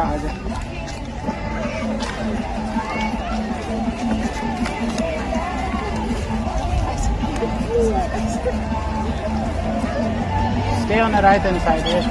आजा आजा stay on the right hand side here.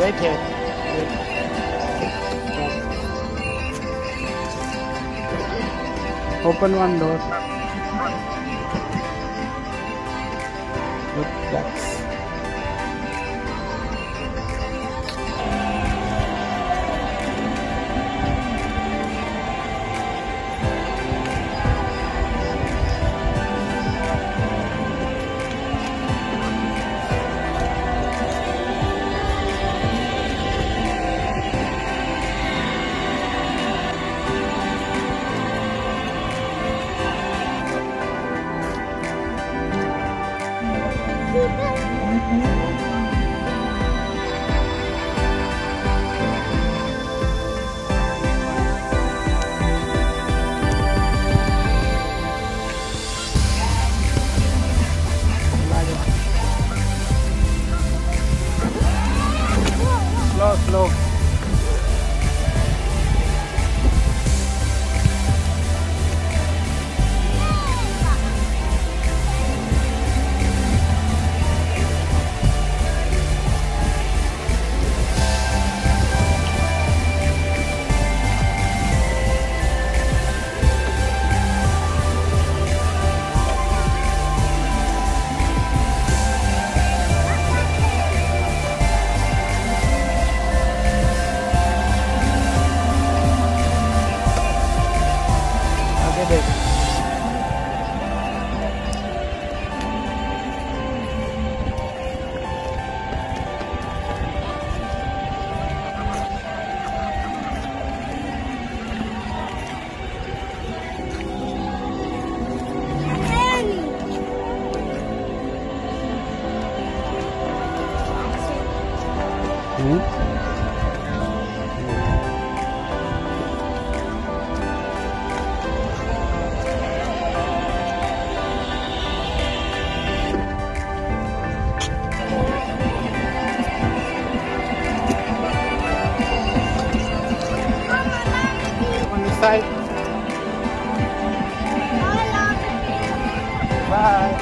Wait here. Open one door. Look, that's. Slow. Bye.